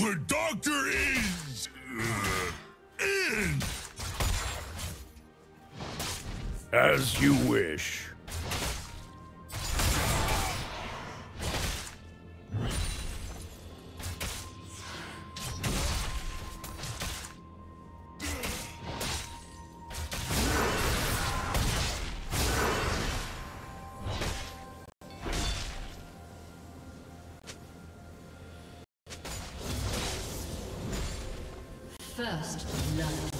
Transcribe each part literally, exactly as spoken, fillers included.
The doctor is in. As you wish. First love.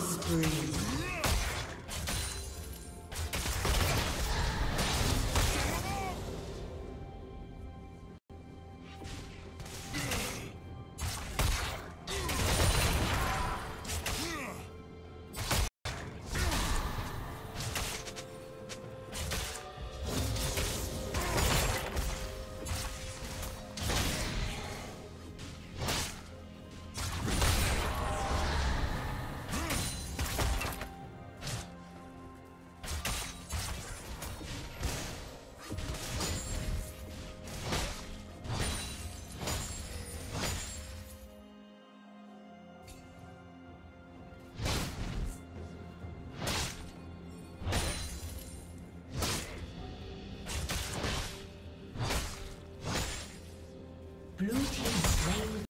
spree. Blue team slain.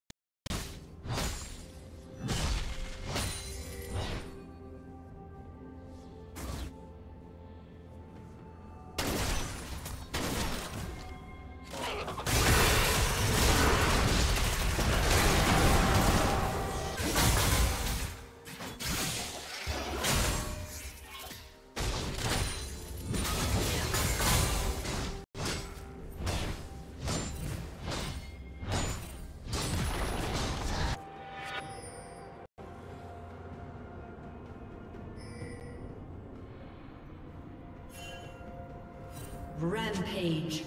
Rampage.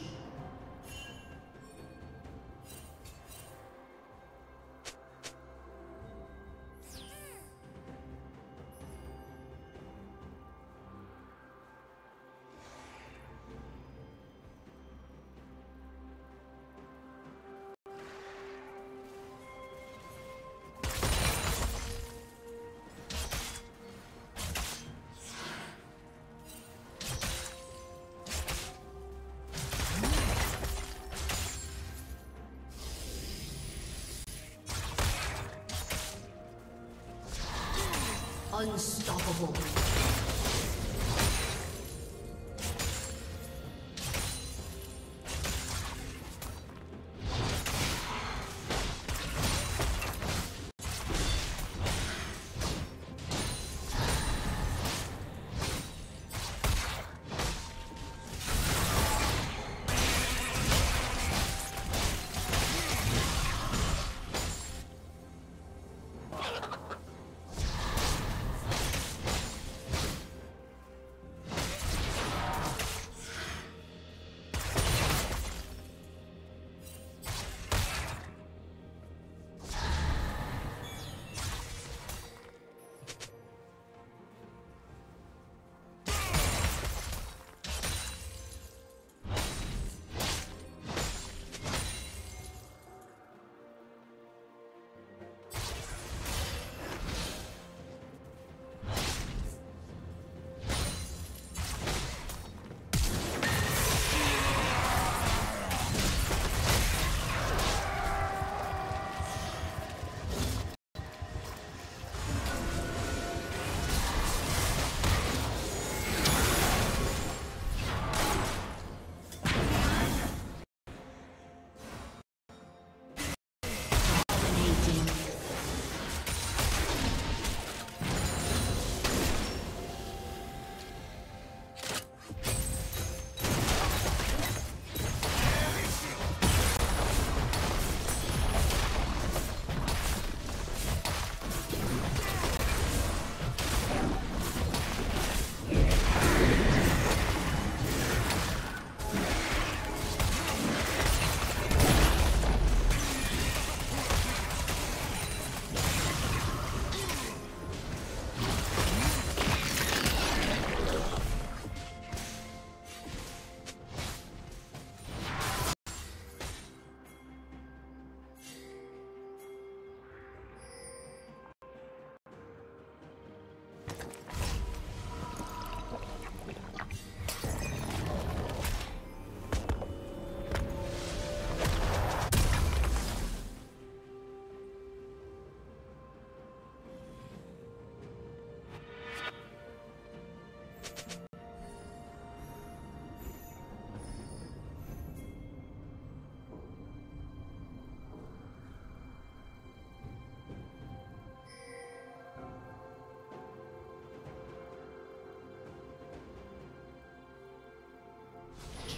Unstoppable.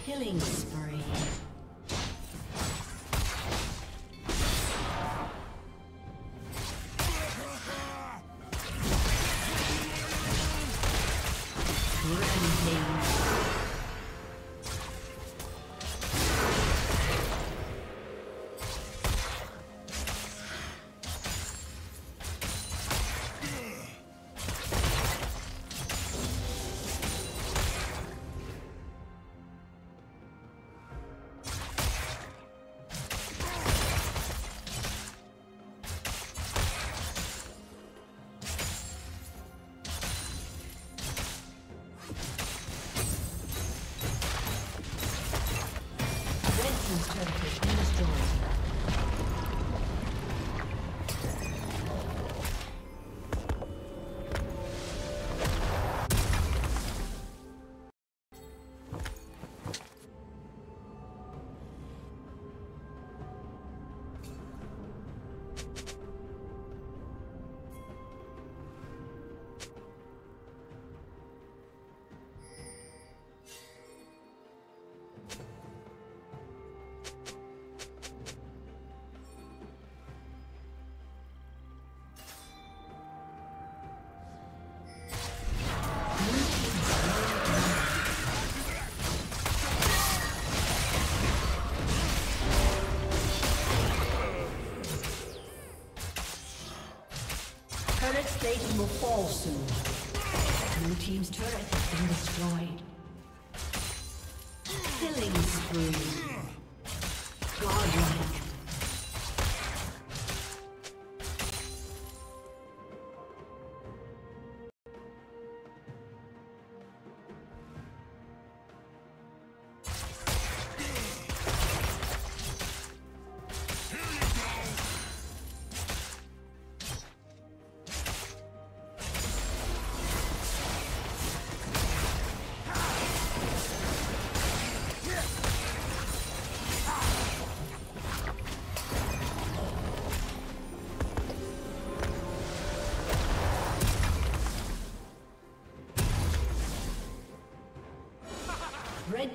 killing spree. Station will fall soon. Blue team's turret has been destroyed. Killing spree. Godlike. Red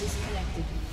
Disconnected.